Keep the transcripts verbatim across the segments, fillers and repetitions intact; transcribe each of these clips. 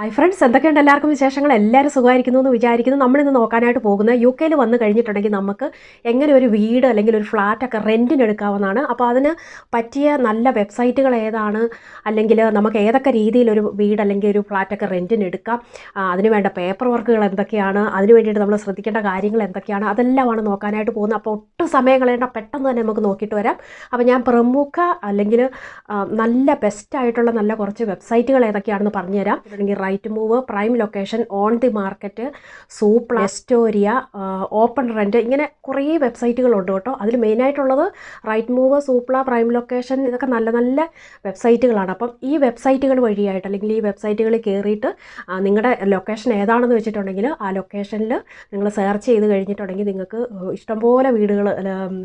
Hi friends, എന്തൊക്കെയുണ്ട് എല്ലാവർക്കും വിശേഷങ്ങൾ? എല്ലാവരും സുഖമായിരിക്കുന്നു എന്ന് വിചാരിക്കുന്നു. നമ്മളിന്ന് നോക്കാനായിട്ട് പോകുന്ന യു കെയിൽ വന്ന് കഴിഞ്ഞിട്ടുണ്ടെങ്കിൽ നമുക്ക് എങ്ങനെ ഒരു വീട് അല്ലെങ്കിൽ ഒരു ഫ്ലാറ്റൊക്കെ റെൻറ്റിനെടുക്കാവുന്നതാണ്. അപ്പോൾ അതിന് പറ്റിയ നല്ല വെബ്സൈറ്റുകൾ ഏതാണ്, അല്ലെങ്കിൽ നമുക്ക് ഏതൊക്കെ രീതിയിലൊരു വീട് അല്ലെങ്കിൽ ഒരു ഫ്ലാറ്റൊക്കെ റെൻറ്റിനെടുക്കാം, അതിന് വേണ്ട പേപ്പർ വർക്കുകൾ എന്തൊക്കെയാണ്, അതിന് വേണ്ടിയിട്ട് നമ്മൾ ശ്രദ്ധിക്കേണ്ട കാര്യങ്ങൾ എന്തൊക്കെയാണ്, അതെല്ലാമാണ് നോക്കാനായിട്ട് പോകുന്നത്. അപ്പോൾ ഒട്ടും സമയം കളയേണ്ട, പെട്ടെന്ന് തന്നെ നമുക്ക് നോക്കിയിട്ട് വരാം. അപ്പോൾ ഞാൻ പ്രമുഖ അല്ലെങ്കിൽ നല്ല ബെസ്റ്റായിട്ടുള്ള നല്ല കുറച്ച് വെബ്സൈറ്റുകൾ ഏതൊക്കെയാണെന്ന് പറഞ്ഞുതരാം. Rightmove, prime location, on the market, Zoopla, Astoria, open rent, ഇങ്ങനെ കുറേ വെബ്സൈറ്റുകളുണ്ട് കേട്ടോ. അതിൽ മെയിനായിട്ടുള്ളത് റൈറ്റ്മൂവ്, സൂപ്ല, പ്രൈം ലൊക്കേഷൻ, ഇതൊക്കെ നല്ല നല്ല വെബ്സൈറ്റുകളാണ്. അപ്പം ഈ വെബ്സൈറ്റുകൾ വഴിയായിട്ട് അല്ലെങ്കിൽ ഈ വെബ്സൈറ്റുകളിൽ കയറിയിട്ട് നിങ്ങളുടെ ലൊക്കേഷൻ ഏതാണെന്ന് വെച്ചിട്ടുണ്ടെങ്കിൽ ആ ലൊക്കേഷനിൽ നിങ്ങൾ സെർച്ച് ചെയ്ത് കഴിഞ്ഞിട്ടുണ്ടെങ്കിൽ നിങ്ങൾക്ക് ഇഷ്ടംപോലെ വീടുകൾ,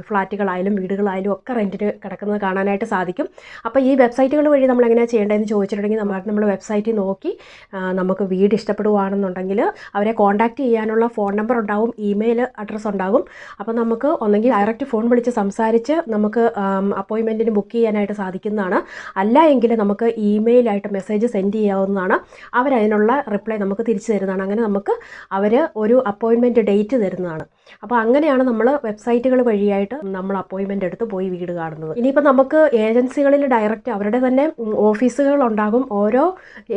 ഫ്ലാറ്റുകളായാലും വീടുകളായാലും ഒക്കെ റെൻറ്റിന് കിടക്കുന്നത് കാണാനായിട്ട് സാധിക്കും. അപ്പോൾ ഈ വെബ്സൈറ്റുകൾ വഴി നമ്മൾ എങ്ങനെയാണ് ചെയ്യേണ്ടതെന്ന് ചോദിച്ചിട്ടുണ്ടെങ്കിൽ നമ്മൾ നമ്മൾ വെബ്സൈറ്റിൽ നോക്കി നമുക്ക് വീട് ഇഷ്ടപ്പെടുകയാണെന്നുണ്ടെങ്കിൽ അവരെ കോൺടാക്റ്റ് ചെയ്യാനുള്ള ഫോൺ നമ്പർ ഉണ്ടാവും, ഇമെയിൽ അഡ്രസ്സ് ഉണ്ടാകും. അപ്പോൾ നമുക്ക് ഒന്നെങ്കിൽ ഡയറക്റ്റ് ഫോൺ വിളിച്ച് സംസാരിച്ച് നമുക്ക് അപ്പോയിൻമെൻറ്റിന് ബുക്ക് ചെയ്യാനായിട്ട് സാധിക്കുന്നതാണ്, അല്ല എങ്കിൽ നമുക്ക് ഇമെയിലായിട്ട് മെസ്സേജ് സെൻഡ് ചെയ്യാവുന്നതാണ്. അവരതിനുള്ള റിപ്ലൈ നമുക്ക് തിരിച്ചു തരുന്നതാണ്. അങ്ങനെ നമുക്ക് അവർ ഒരു അപ്പോയിൻമെൻറ്റ് ഡേറ്റ് തരുന്നതാണ്. അപ്പോൾ അങ്ങനെയാണ് നമ്മൾ വെബ്സൈറ്റുകൾ വഴിയായിട്ട് നമ്മൾ അപ്പോയിൻമെൻറ്റ് എടുത്ത് പോയി വീട് കാണുന്നത്. ഇനിയിപ്പോൾ നമുക്ക് ഏജൻസികളിൽ ഡയറക്റ്റ് അവരുടെ തന്നെ ഓഫീസുകളുണ്ടാകും, ഓരോ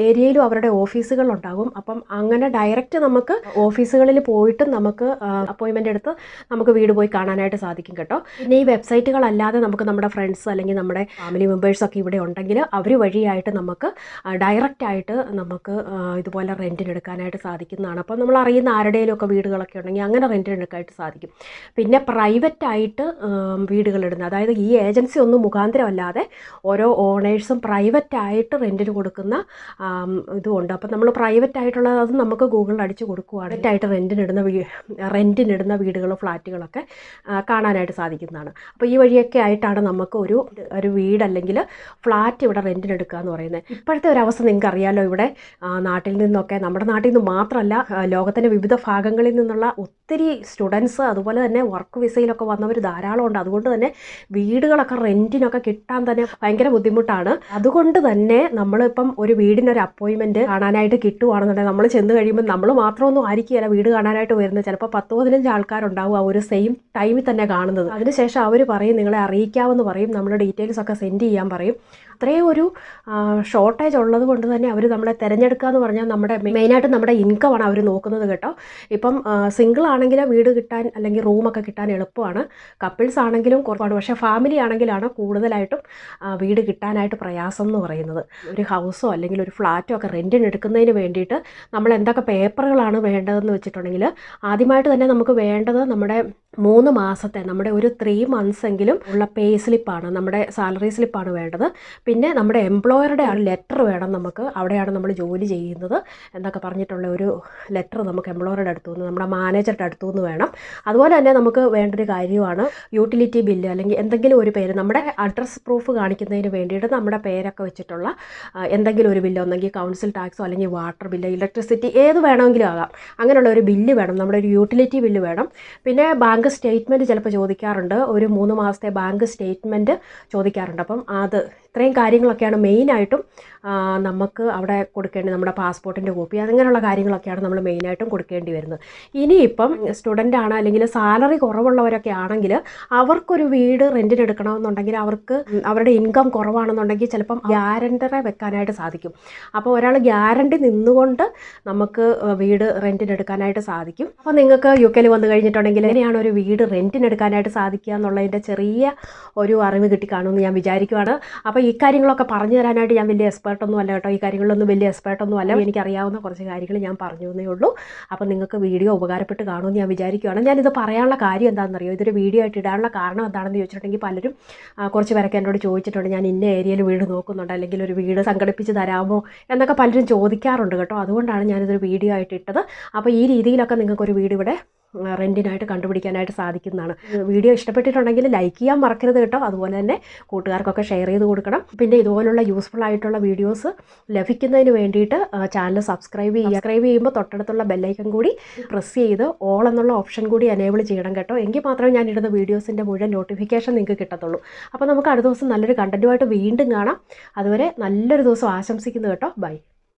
ഏരിയയിലും അവരുടെ ഓഫീസുകളുണ്ടാകും. അപ്പം അങ്ങനെ ഡയറക്റ്റ് നമുക്ക് ഓഫീസുകളിൽ പോയിട്ട് നമുക്ക് അപ്പോയിൻമെൻറ്റ് എടുത്ത് നമുക്ക് വീട് പോയി കാണാനായിട്ട് സാധിക്കും കേട്ടോ. പിന്നെ ഈ വെബ്സൈറ്റുകളല്ലാതെ നമുക്ക് നമ്മുടെ ഫ്രണ്ട്സ് അല്ലെങ്കിൽ നമ്മുടെ ഫാമിലി മെമ്പേഴ്സൊക്കെ ഇവിടെ ഉണ്ടെങ്കിൽ അവർ വഴിയായിട്ട് നമുക്ക് ഡയറക്റ്റായിട്ട് നമുക്ക് ഇതുപോലെ റെൻറ്റിനെടുക്കാനായിട്ട് സാധിക്കുന്നതാണ്. അപ്പം നമ്മൾ അറിയുന്ന ആരുടെയിലൊക്കെ വീടുകളൊക്കെ ഉണ്ടെങ്കിൽ അങ്ങനെ റെൻറ്റിനെടുക്കാനായിട്ട് സാധിക്കും. പിന്നെ പ്രൈവറ്റായിട്ട് വീടുകളിടുന്ന, അതായത് ഈ ഏജൻസി ഒന്നും മുഖാന്തരമല്ലാതെ ഓരോ ഓണേഴ്സും പ്രൈവറ്റായിട്ട് റെൻറ്റിന് കൊടുക്കുന്ന ഇതുമുണ്ട്. അപ്പം നമ്മൾ പ്രൈവറ്റ് ആയിട്ടുള്ള അത് നമുക്ക് ഗൂഗിളിൽ അടിച്ചു കൊടുക്കുകയാണ്. പ്രൈവറ്റായിട്ട് റെൻറ്റിനിടുന്ന വീ റെൻറ്റിനിടുന്ന വീടുകളും ഫ്ലാറ്റുകളൊക്കെ കാണാനായിട്ട് സാധിക്കുന്നതാണ്. അപ്പോൾ ഈ വഴിയൊക്കെ ആയിട്ടാണ് നമുക്ക് ഒരു ഒരു വീട് അല്ലെങ്കിൽ ഫ്ലാറ്റ് ഇവിടെ റെൻറ്റിനെടുക്കുക എന്ന് പറയുന്നത്. ഇപ്പോഴത്തെ ഒരവസ്ഥ നിങ്ങൾക്കറിയാമല്ലോ, ഇവിടെ നാട്ടിൽ നിന്നൊക്കെ, നമ്മുടെ നാട്ടിൽ നിന്ന് മാത്രമല്ല, ലോകത്തിൻ്റെ വിവിധ ഭാഗങ്ങളിൽ നിന്നുള്ള ഒത്തിരി സ്റ്റുഡൻസ്, അതുപോലെ തന്നെ വർക്ക് വിസയിലൊക്കെ വന്നവർ ധാരാളം ഉണ്ട്. അതുകൊണ്ട് തന്നെ വീടുകളൊക്കെ റെൻറ്റിനൊക്കെ കിട്ടാൻ തന്നെ ഭയങ്കര ബുദ്ധിമുട്ടാണ്. അതുകൊണ്ട് തന്നെ നമ്മളിപ്പം ഒരു വീടിനൊരു അപ്പോയിൻമെൻറ്റ് കാണാനായിട്ട് കിട്ടുവാണെന്നുണ്ടെങ്കിൽ നമ്മൾ ചെന്ന് കഴിയുമ്പോൾ നമ്മൾ മാത്രമൊന്നും ആയിരിക്കുകയില്ല വീട് കാണാനായിട്ട് വരുന്നത്. ചിലപ്പോൾ പത്ത് പതിനഞ്ച് ആൾക്കാരുണ്ടാവും ആ ഒരു സെയിം ടൈമിൽ തന്നെ കാണുന്നത്. അതിനുശേഷം അവർ പറയും നിങ്ങളെ അറിയിക്കാമെന്ന് പറയും, നമ്മൾ ഡീറ്റെയിൽസ് ഒക്കെ സെൻഡ് ചെയ്യാൻ പറയും. അത്രയും ഒരു ഷോർട്ടേജ് ഉള്ളത് കൊണ്ട് തന്നെ അവർ നമ്മളെ തിരഞ്ഞെടുക്കുക എന്ന് പറഞ്ഞാൽ നമ്മുടെ മെയിനായിട്ട് നമ്മുടെ ഇൻകമാണ് അവർ നോക്കുന്നത് കേട്ടോ. ഇപ്പം സിംഗിൾ ആണെങ്കിൽ വീട് കിട്ടാൻ അല്ലെങ്കിൽ റൂമൊക്കെ കിട്ടാൻ എളുപ്പമാണ്, കപ്പിൾസ് ആണെങ്കിലും കുറവാണ്, പക്ഷേ ഫാമിലി ആണെങ്കിലാണ് കൂടുതലായിട്ടും വീട് കിട്ടാനായിട്ട് പ്രയാസം എന്ന് പറയുന്നത്. ഒരു ഹൗസോ അല്ലെങ്കിൽ ഒരു ഫ്ലാറ്റോ ഒക്കെ റെൻറ്റിനെടുക്കുന്നതിന് വേണ്ടിയിട്ട് നമ്മൾ എന്തൊക്കെ പേപ്പറുകളാണ് വേണ്ടതെന്ന് വെച്ചിട്ടുണ്ടെങ്കിൽ ആദ്യമായിട്ട് തന്നെ നമുക്ക് വേണ്ടത് നമ്മുടെ മൂന്ന് മാസത്തെ നമ്മുടെ ഒരു ത്രീ മന്ത്സ് എങ്കിലും ഉള്ള പേ സ്ലിപ്പാണ്, നമ്മുടെ സാലറി സ്ലിപ്പാണ് വേണ്ടത്. പിന്നെ നമ്മുടെ എംപ്ലോയറുടെ ആ ലെറ്റർ വേണം നമുക്ക്, അവിടെയാണ് നമ്മൾ ജോലി ചെയ്യുന്നത് എന്നൊക്കെ പറഞ്ഞിട്ടുള്ള ഒരു ലെറ്റർ നമുക്ക് എംപ്ലോയറുടെ അടുത്തു നിന്ന്, നമ്മുടെ മാനേജറുടെ അടുത്തു നിന്ന് വേണം. അതുപോലെ തന്നെ നമുക്ക് വേണ്ടൊരു കാര്യമാണ് യൂട്ടിലിറ്റി ബില്ല് അല്ലെങ്കിൽ എന്തെങ്കിലും ഒരു പേര്, നമ്മുടെ അഡ്രസ്സ് പ്രൂഫ് കാണിക്കുന്നതിന് വേണ്ടിയിട്ട് നമ്മുടെ പേരൊക്കെ വെച്ചിട്ടുള്ള എന്തെങ്കിലും ഒരു ബില്ല്, ഒന്നെങ്കിൽ കൗൺസിൽ ടാക്സോ അല്ലെങ്കിൽ വാട്ടർ ബില്ല്, ഇലക്ട്രിസിറ്റി, ഏത് വേണമെങ്കിലും ആകാം. അങ്ങനെയുള്ള ഒരു ബില്ല് വേണം, നമ്മുടെ ഒരു യൂട്ടിലിറ്റി ബില്ല് വേണം. പിന്നെ ബാങ്ക് സ്റ്റേറ്റ്മെൻറ്റ് ചിലപ്പോൾ ചോദിക്കാറുണ്ട്, ഒരു മൂന്ന് മാസത്തെ ബാങ്ക് സ്റ്റേറ്റ്മെൻറ്റ് ചോദിക്കാറുണ്ട്. അപ്പം അത് ഇത്രയും കാര്യങ്ങളൊക്കെയാണ് മെയിനായിട്ടും നമുക്ക് അവിടെ കൊടുക്കേണ്ടത്. നമ്മുടെ പാസ്പോർട്ടിൻ്റെ കോപ്പി, അങ്ങനെയുള്ള കാര്യങ്ങളൊക്കെയാണ് നമ്മൾ മെയിനായിട്ടും കൊടുക്കേണ്ടി വരുന്നത്. ഇനിയിപ്പം സ്റ്റുഡൻ്റാണ് അല്ലെങ്കിൽ സാലറി കുറവുള്ളവരൊക്കെ ആണെങ്കിൽ അവർക്കൊരു വീട് റെൻറ്റിനെടുക്കണമെന്നുണ്ടെങ്കിൽ അവർക്ക് അവരുടെ ഇൻകം കുറവാണെന്നുണ്ടെങ്കിൽ ചിലപ്പം ഗ്യാരണ്ടറെ വെക്കാനായിട്ട് സാധിക്കും. അപ്പോൾ ഒരാൾ ഗ്യാരണ്ടി നിന്നുകൊണ്ട് നമുക്ക് വീട് റെൻറ്റിനെടുക്കാനായിട്ട് സാധിക്കും. അപ്പോൾ നിങ്ങൾക്ക് യു കെയിൽ വന്നു കഴിഞ്ഞിട്ടുണ്ടെങ്കിൽ എങ്ങനെയാണ് ഒരു വീട് റെൻറ്റിനെടുക്കാനായിട്ട് സാധിക്കുക എന്നുള്ളതിൻ്റെ ചെറിയ ഒരു അറിവ് കിട്ടിക്കാണുമെന്ന് ഞാൻ വിചാരിക്കുകയാണ്. അപ്പോൾ ഈ കാര്യങ്ങളൊക്കെ പറഞ്ഞു തരാനായിട്ട് ഞാൻ വലിയ എക്സ്പേർട്ടൊന്നും അല്ല കേട്ടോ, ഈ കാര്യങ്ങളിലൊന്നും വലിയ എക്സ്പേർട്ടൊന്നും അല്ല. എനിക്കറിയാവുന്ന കുറച്ച് കാര്യങ്ങൾ ഞാൻ പറഞ്ഞു തന്നേ ഉള്ളൂ. അപ്പോൾ നിങ്ങൾക്ക് വീഡിയോ ഉപകാരപ്പെട്ട് കാണുമെന്ന് ഞാൻ വിചാരിക്കുകയാണ്. ഞാനിത് പറയാനുള്ള കാര്യം എന്താണെന്നറിയോ, ഇതൊരു വീഡിയോ ആയിട്ട് ഇടാനുള്ള കാരണം എന്താണെന്ന് ചോദിച്ചിട്ടുണ്ടെങ്കിൽ പലരും കുറച്ച് പേരൊക്കെ എന്നോട് ചോദിച്ചിട്ടുണ്ട്, ഞാൻ ഇന്ന ഏരിയയിൽ വീട് നോക്കുന്നുണ്ട് അല്ലെങ്കിൽ ഒരു വീട് സംഘടിപ്പിച്ച് തരാമോ എന്നൊക്കെ പലരും ചോദിക്കാറുണ്ട് കേട്ടോ. അതുകൊണ്ടാണ് ഞാനിതൊരു വീഡിയോ ആയിട്ട് ഇട്ടത്. അപ്പോൾ ഈ രീതിയിലൊക്കെ നിങ്ങൾക്കൊരു വീട് ഇവിടെ റെൻറ്റിനായിട്ട് കണ്ടുപിടിക്കാനായിട്ട് സാധിക്കുന്നതാണ്. വീഡിയോ ഇഷ്ടപ്പെട്ടിട്ടുണ്ടെങ്കിൽ ലൈക്ക് ചെയ്യാൻ മറക്കരുത് കേട്ടോ. അതുപോലെ തന്നെ കൂട്ടുകാർക്കൊക്കെ ഷെയർ ചെയ്ത് കൊടുക്കണം. പിന്നെ ഇതുപോലുള്ള യൂസ്ഫുൾ ആയിട്ടുള്ള വീഡിയോസ് ലഭിക്കുന്നതിന് വേണ്ടിയിട്ട് ചാനൽ സബ്സ്ക്രൈബ് ചെയ്യുക. സബ്സ്ക്രൈബ് ചെയ്യുമ്പോൾ തൊട്ടടുത്തുള്ള ബെല്ലൈക്കൺ കൂടി പ്രസ് ചെയ്ത് ഓൾ എന്നുള്ള ഓപ്ഷൻ കൂടി എനേബിൾ ചെയ്യണം കേട്ടോ. എങ്കിൽ മാത്രമേ ഞാൻ ഇടുന്ന വീഡിയോസിൻ്റെ മുഴുവൻ നോട്ടിഫിക്കേഷൻ നിങ്ങൾക്ക് കിട്ടത്തുള്ളൂ. അപ്പോൾ നമുക്ക് അടുത്ത ദിവസം നല്ലൊരു കണ്ടൻറ്റുമായിട്ട് വീണ്ടും കാണാം. അതുവരെ നല്ലൊരു ദിവസം ആശംസിക്കുന്നു കേട്ടോ. ബൈ.